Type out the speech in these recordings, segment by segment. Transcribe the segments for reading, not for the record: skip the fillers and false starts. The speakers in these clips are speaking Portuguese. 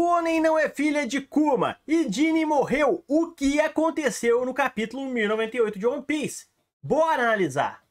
Bonney não é filha de Kuma e Ginny morreu, o que aconteceu no capítulo 1098 de One Piece. Bora analisar!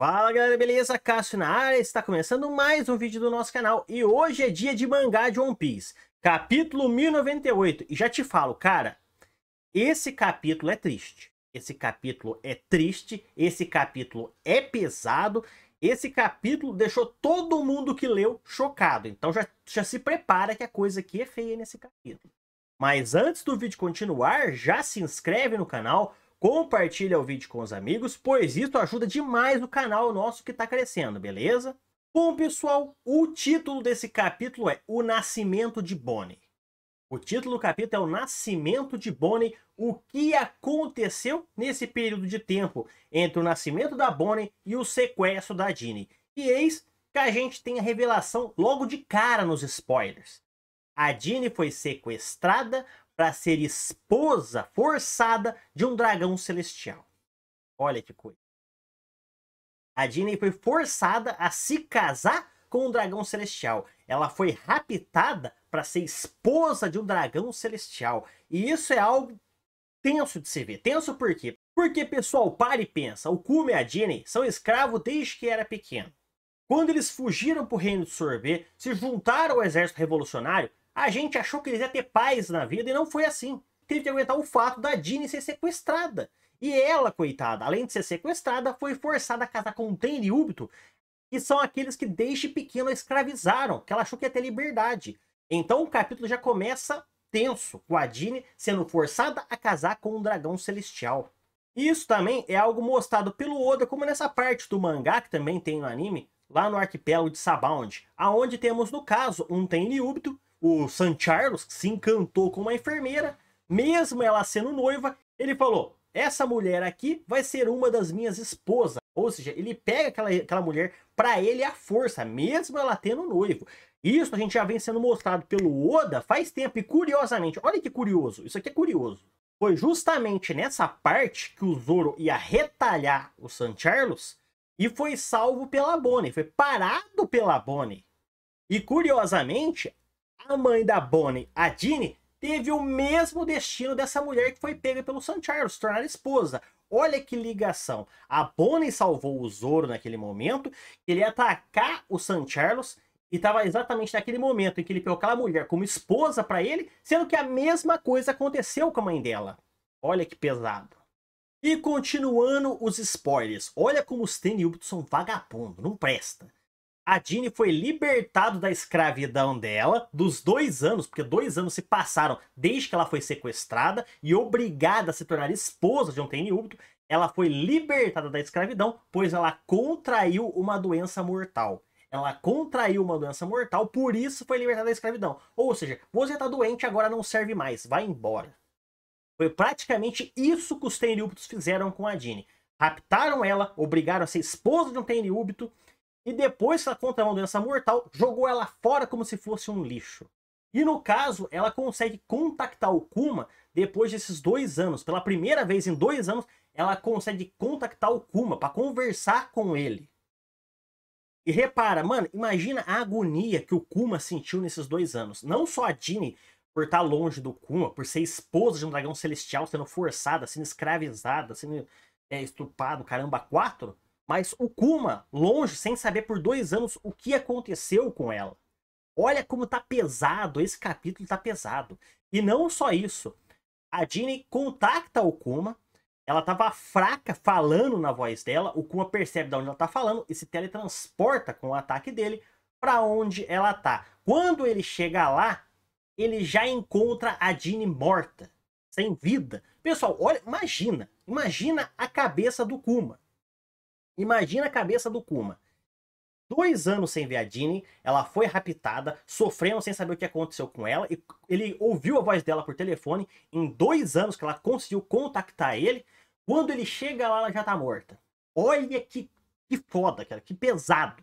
Fala galera, beleza? Cássio na área, está começando mais um vídeo do nosso canal e hoje é dia de mangá de One Piece, capítulo 1098. E já te falo, cara, esse capítulo é triste, esse capítulo é pesado. Esse capítulo deixou todo mundo que leu chocado, então já se prepara que a coisa aqui é feia nesse capítulo. Mas antes do vídeo continuar, já se inscreve no canal, compartilha o vídeo com os amigos, pois isso ajuda demais o canal nosso que está crescendo, beleza? Bom pessoal, o título desse capítulo é O Nascimento de Bonney. O título do capítulo é O Nascimento de Bonney, o que aconteceu nesse período de tempo entre o nascimento da Bonney e o sequestro da Ginny. E eis que a gente tem a revelação logo de cara nos spoilers. A Ginny foi sequestrada para ser esposa forçada de um dragão celestial. Olha que coisa. A Ginny foi forçada a se casar com um dragão celestial. Ela foi raptada para ser esposa de um dragão celestial. E isso é algo tenso de se ver. Tenso por quê? Porque, pessoal, para e pensa. O Kuma e a Ginny são escravos desde que era pequeno. Quando eles fugiram para o reino de Sorbet, se juntaram ao exército revolucionário, a gente achou que eles iam ter paz na vida e não foi assim. Teve que aguentar o fato da Ginny ser sequestrada. E ela, coitada, além de ser sequestrada, foi forçada a casar com um Tenryubito, que são aqueles que desde pequeno a escravizaram, que ela achou que ia ter liberdade. Então o capítulo já começa tenso, com a Ginny sendo forçada a casar com um dragão celestial. Isso também é algo mostrado pelo Oda, como nessa parte do mangá, que também tem no anime, lá no arquipélago de Sabound, aonde temos, no caso, um Tenryubito, o Saint Charles, que se encantou com uma enfermeira, mesmo ela sendo noiva, ele falou, essa mulher aqui vai ser uma das minhas esposas. Ou seja, ele pega aquela mulher para ele à força, mesmo ela tendo noivo. Isso a gente já vem sendo mostrado pelo Oda faz tempo. E curiosamente, olha que curioso, isso aqui é curioso. Foi justamente nessa parte que o Zoro ia retalhar o Saint Charles e foi salvo pela Bonney, foi parado pela Bonney. E curiosamente, a mãe da Bonney, a Ginny, teve o mesmo destino dessa mulher que foi pega pelo Saint Charles, se tornar esposa. Olha que ligação. A Bonney salvou o Zoro naquele momento, ele ia atacar o Saint Charles e estava exatamente naquele momento em que ele pegou aquela mulher como esposa para ele, sendo que a mesma coisa aconteceu com a mãe dela. Olha que pesado. E continuando os spoilers, olha como os Tenryubito são vagabundo, não presta. A Ginny foi libertada da escravidão dela, dos 2 anos, porque 2 anos se passaram desde que ela foi sequestrada e obrigada a se tornar esposa de um Tenryubito. Ela foi libertada da escravidão, pois ela contraiu uma doença mortal. Ela contraiu uma doença mortal, por isso foi libertada da escravidão. Ou seja, você está doente, agora não serve mais, vai embora. Foi praticamente isso que os Tenryubitos fizeram com a Ginny. Raptaram ela, obrigaram a ser esposa de um Tenryubito, e depois que ela contraiu uma doença mortal, jogou ela fora como se fosse um lixo. E no caso, ela consegue contactar o Kuma depois desses 2 anos. Pela primeira vez em 2 anos, ela consegue contactar o Kuma para conversar com ele. E repara, mano, imagina a agonia que o Kuma sentiu nesses 2 anos. Não só a Ginny por estar longe do Kuma, por ser esposa de um dragão celestial, sendo forçada, sendo escravizada, sendo estuprado, caramba, 4... Mas o Kuma, longe, sem saber por 2 anos o que aconteceu com ela. Olha como tá pesado, esse capítulo tá pesado. E não só isso. A Ginny contacta o Kuma, ela tava fraca falando na voz dela, o Kuma percebe de onde ela tá falando e se teletransporta com o ataque dele para onde ela tá. Quando ele chega lá, ele já encontra a Ginny morta, sem vida. Pessoal, olha, imagina a cabeça do Kuma. Imagina a cabeça do Kuma. 2 anos sem ver a Ginny, ela foi raptada, sofrendo sem saber o que aconteceu com ela, e ele ouviu a voz dela por telefone, em 2 anos que ela conseguiu contactar ele, quando ele chega lá, ela já tá morta. Olha que foda, cara, que pesado.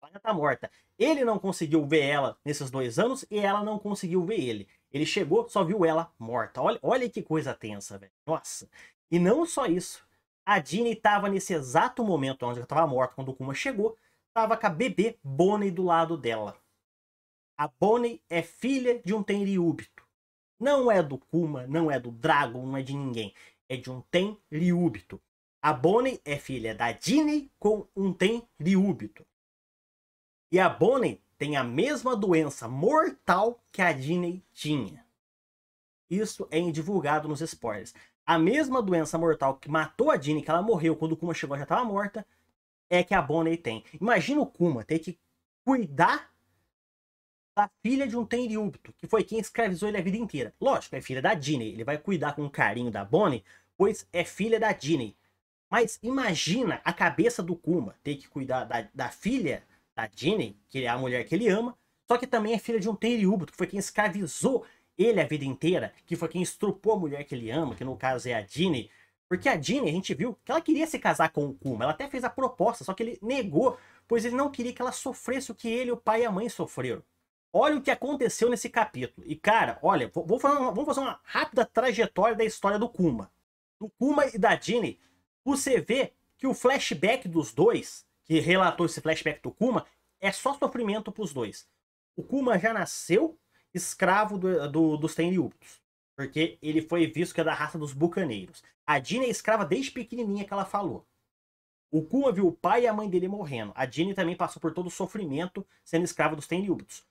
Ela já tá morta. Ele não conseguiu ver ela nesses 2 anos, e ela não conseguiu ver ele. Ele chegou, só viu ela morta. Olha que coisa tensa, velho. Nossa. E não só isso. A Ginny estava nesse exato momento onde ela estava morta quando o Kuma chegou, estava com a bebê Bonney do lado dela. A Bonney é filha de um Tenryubito. Não é do Kuma, não é do Dragon, não é de ninguém. É de um Tenryubito. A Bonney é filha da Ginny com um Tenryubito. E a Bonney tem a mesma doença mortal que a Ginny tinha. Isso é divulgado nos spoilers. A mesma doença mortal que matou a Ginny, que ela morreu quando o Kuma chegou já estava morta, é que a Bonney tem. Imagina o Kuma ter que cuidar da filha de um Tenryubito, que foi quem escravizou ele a vida inteira. Lógico, é filha da Ginny. Ele vai cuidar com carinho da Bonney, pois é filha da Ginny. Mas imagina a cabeça do Kuma ter que cuidar da filha da Ginny, que é a mulher que ele ama, só que também é filha de um Tenryubito, que foi quem escravizou ele a vida inteira, que foi quem estrupou a mulher que ele ama, que no caso é a Ginny. Porque a Ginny, a gente viu que ela queria se casar com o Kuma, ela até fez a proposta, só que ele negou, pois ele não queria que ela sofresse o que ele, o pai e a mãe sofreram. Olha o que aconteceu nesse capítulo. E cara, olha, vamos fazer uma rápida trajetória da história do Kuma. Do Kuma e da Ginny, você vê que o flashback dos dois, que relatou esse flashback do Kuma, é só sofrimento para os dois. O Kuma já nasceu escravo dos Tenryubitos, porque ele foi visto que é da raça dos bucaneiros. A Ginny é escrava desde pequenininha, que ela falou. O Kuma viu o pai e a mãe dele morrendo. A Ginny também passou por todo o sofrimento sendo escrava dos Tenryubitos.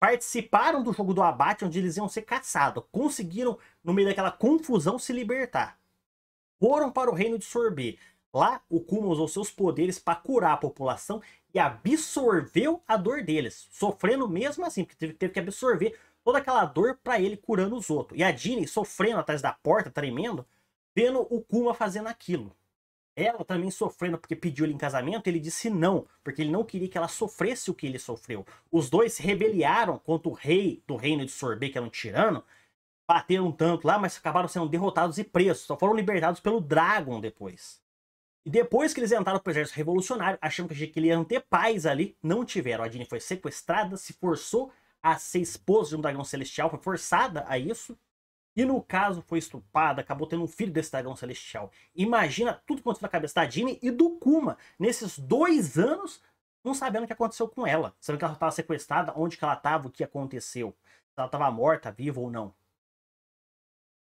Participaram do jogo do abate, onde eles iam ser caçados. Conseguiram, no meio daquela confusão, se libertar. Foram para o reino de Sorbet. Lá, o Kuma usou seus poderes para curar a população e absorveu a dor deles, sofrendo mesmo assim, porque teve que absorver toda aquela dor para ele curando os outros. E a Ginny sofrendo atrás da porta, tremendo, vendo o Kuma fazendo aquilo. Ela também sofrendo porque pediu ele em casamento, ele disse não, porque ele não queria que ela sofresse o que ele sofreu. Os dois se rebeliaram contra o rei do reino de Sorbet, que era um tirano, bateram um tanto lá, mas acabaram sendo derrotados e presos. Só foram libertados pelo Dragon depois. E depois que eles entraram para o exército revolucionário, achando que ele ia ter paz ali, não tiveram. A Ginny foi sequestrada, se forçou a ser esposa de um dragão celestial, foi forçada a isso. E no caso foi estuprada, acabou tendo um filho desse dragão celestial. Imagina tudo que aconteceu na cabeça da Ginny e do Kuma, nesses 2 anos, não sabendo o que aconteceu com ela. Sabendo que ela estava sequestrada, onde que ela estava, o que aconteceu. Se ela estava morta, viva ou não.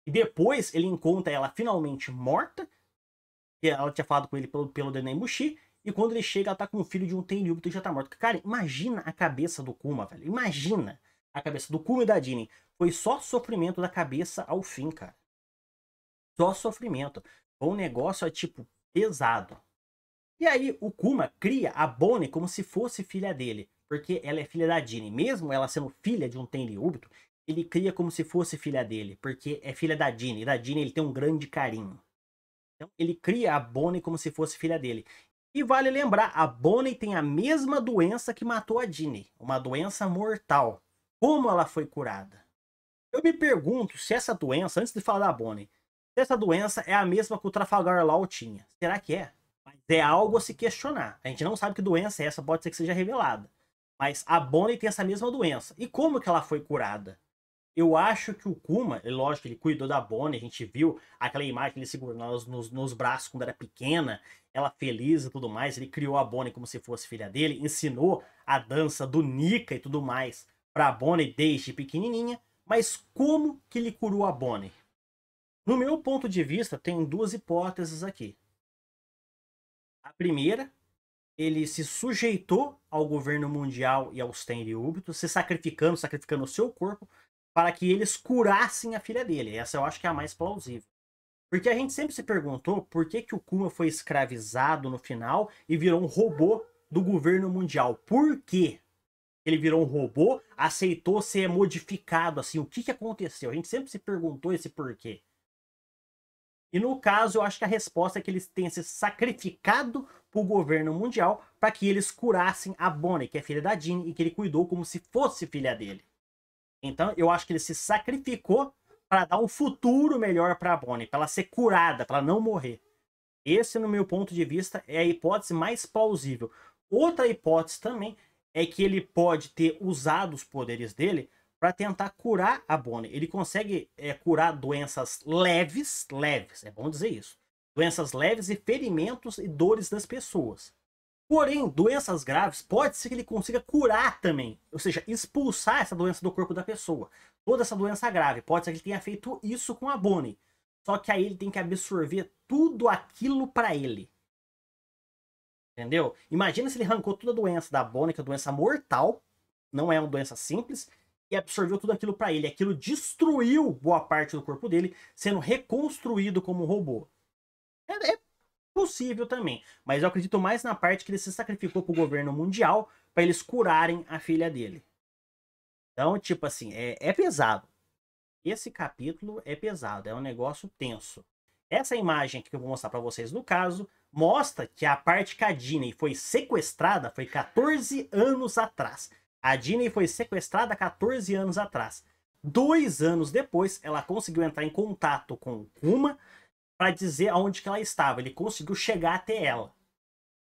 E depois ele encontra ela finalmente morta, ela tinha falado com ele pelo Denaimushi, e quando ele chega, ela tá com o filho de um Tenryubito e já tá morto. Cara, imagina a cabeça do Kuma, velho. Imagina a cabeça do Kuma e da Ginny. Foi só sofrimento da cabeça ao fim, cara. Só sofrimento. Foi um negócio, tipo, pesado. E aí, o Kuma cria a Bonney como se fosse filha dele, porque ela é filha da Ginny. Mesmo ela sendo filha de um Tenryubito, ele cria como se fosse filha dele, porque é filha da Ginny. E da Ginny ele tem um grande carinho. Então, ele cria a Bonney como se fosse filha dele. E vale lembrar, a Bonney tem a mesma doença que matou a Ginny. Uma doença mortal. Como ela foi curada? Eu me pergunto se essa doença, antes de falar da Bonney, se essa doença é a mesma que o Trafalgar Law tinha. Será que é? Mas é algo a se questionar. A gente não sabe que doença é essa, pode ser que seja revelada. Mas a Bonney tem essa mesma doença. E como que ela foi curada? Eu acho que o Kuma, lógico, ele cuidou da Bonney, a gente viu aquela imagem que ele segurou nos braços quando era pequena, ela feliz e tudo mais, ele criou a Bonney como se fosse filha dele, ensinou a dança do Nika e tudo mais pra Bonney desde pequenininha, mas como que ele curou a Bonney? No meu ponto de vista, tem 2 hipóteses aqui. A primeira, ele se sujeitou ao governo mundial e aos Tenryubitos, se sacrificando o seu corpo, para que eles curassem a filha dele. Essa eu acho que é a mais plausível. Porque a gente sempre se perguntou por que que o Kuma foi escravizado no final e virou um robô do governo mundial. Por quê? Ele virou um robô, aceitou ser modificado, assim, o que que aconteceu? A gente sempre se perguntou esse porquê. E no caso, eu acho que a resposta é que eles tenham se sacrificado para o governo mundial para que eles curassem a Bonney, que é filha da Ginny, e que ele cuidou como se fosse filha dele. Então, eu acho que ele se sacrificou para dar um futuro melhor para a Bonney, para ela ser curada, para ela não morrer. Esse, no meu ponto de vista, é a hipótese mais plausível. Outra hipótese também é que ele pode ter usado os poderes dele para tentar curar a Bonney. Ele consegue curar doenças leves, é bom dizer isso, doenças leves e ferimentos e dores das pessoas. Porém, doenças graves, pode ser que ele consiga curar também. Ou seja, expulsar essa doença do corpo da pessoa. Toda essa doença grave, pode ser que ele tenha feito isso com a Bonney. Só que aí ele tem que absorver tudo aquilo pra ele. Entendeu? Imagina se ele arrancou toda a doença da Bonney, que é uma doença mortal. Não é uma doença simples. E absorveu tudo aquilo pra ele. Aquilo destruiu boa parte do corpo dele, sendo reconstruído como um robô. É possível também, mas eu acredito mais na parte que ele se sacrificou pro governo mundial para eles curarem a filha dele. Então, tipo assim, é pesado. Esse capítulo é pesado, é um negócio tenso. Essa imagem aqui que eu vou mostrar para vocês, no caso, mostra que a parte que a Ginny foi sequestrada foi 14 anos atrás. A Ginny foi sequestrada 14 anos atrás. 2 anos depois, ela conseguiu entrar em contato com o Kuma para dizer aonde que ela estava. Ele conseguiu chegar até ela.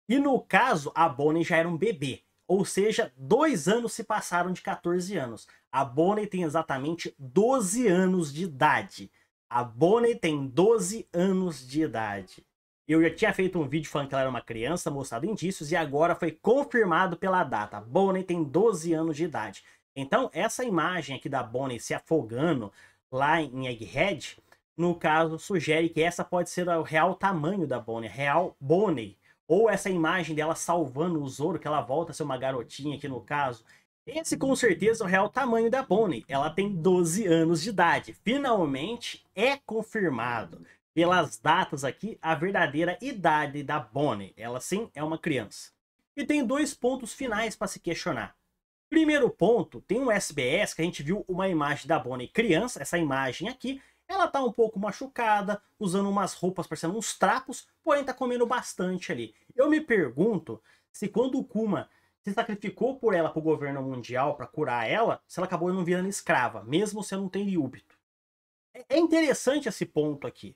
E no caso, a Bonney já era um bebê. Ou seja, 2 anos se passaram de 14 anos. A Bonney tem exatamente 12 anos de idade. A Bonney tem 12 anos de idade. Eu já tinha feito um vídeo falando que ela era uma criança, mostrado indícios, e agora foi confirmado pela data. A Bonney tem 12 anos de idade. Então, essa imagem aqui da Bonney se afogando lá em Egghead, no caso, sugere que essa pode ser o real tamanho da Bonney, real Bonney. Ou essa imagem dela salvando o Zoro, que ela volta a ser uma garotinha aqui no caso. Esse com certeza é o real tamanho da Bonney. Ela tem 12 anos de idade. Finalmente é confirmado pelas datas aqui a verdadeira idade da Bonney. Ela sim é uma criança. E tem 2 pontos finais para se questionar. Primeiro ponto, tem um SBS que a gente viu uma imagem da Bonney criança, essa imagem aqui. Ela tá um pouco machucada, usando umas roupas parecendo uns trapos, porém tá comendo bastante ali. Eu me pergunto se quando o Kuma se sacrificou por ela pro governo mundial para curar ela, se ela acabou não virando escrava, mesmo sendo um Tenryubito. É interessante esse ponto aqui.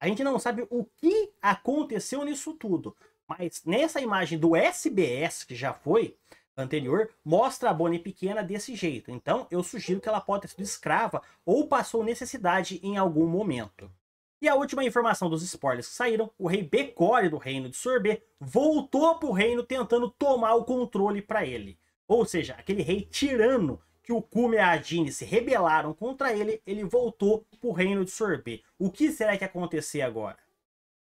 A gente não sabe o que aconteceu nisso tudo, mas nessa imagem do SBS que já foi anterior, mostra a Bonney pequena desse jeito. Então, eu sugiro que ela pode ter sido escrava ou passou necessidade em algum momento. E a última informação dos spoilers que saíram, o rei Becore do reino de Sorbet voltou pro reino tentando tomar o controle para ele. Ou seja, aquele rei tirano que o Kuma e a Ginny se rebelaram contra ele, ele voltou pro reino de Sorbet. O que será que acontecer agora?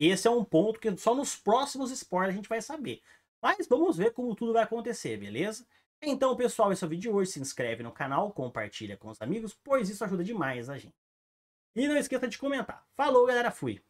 Esse é um ponto que só nos próximos spoilers a gente vai saber. Mas vamos ver como tudo vai acontecer, beleza? Então, pessoal, esse é o vídeo de hoje. Se inscreve no canal, compartilha com os amigos, pois isso ajuda demais a gente. E não esqueça de comentar. Falou, galera, fui!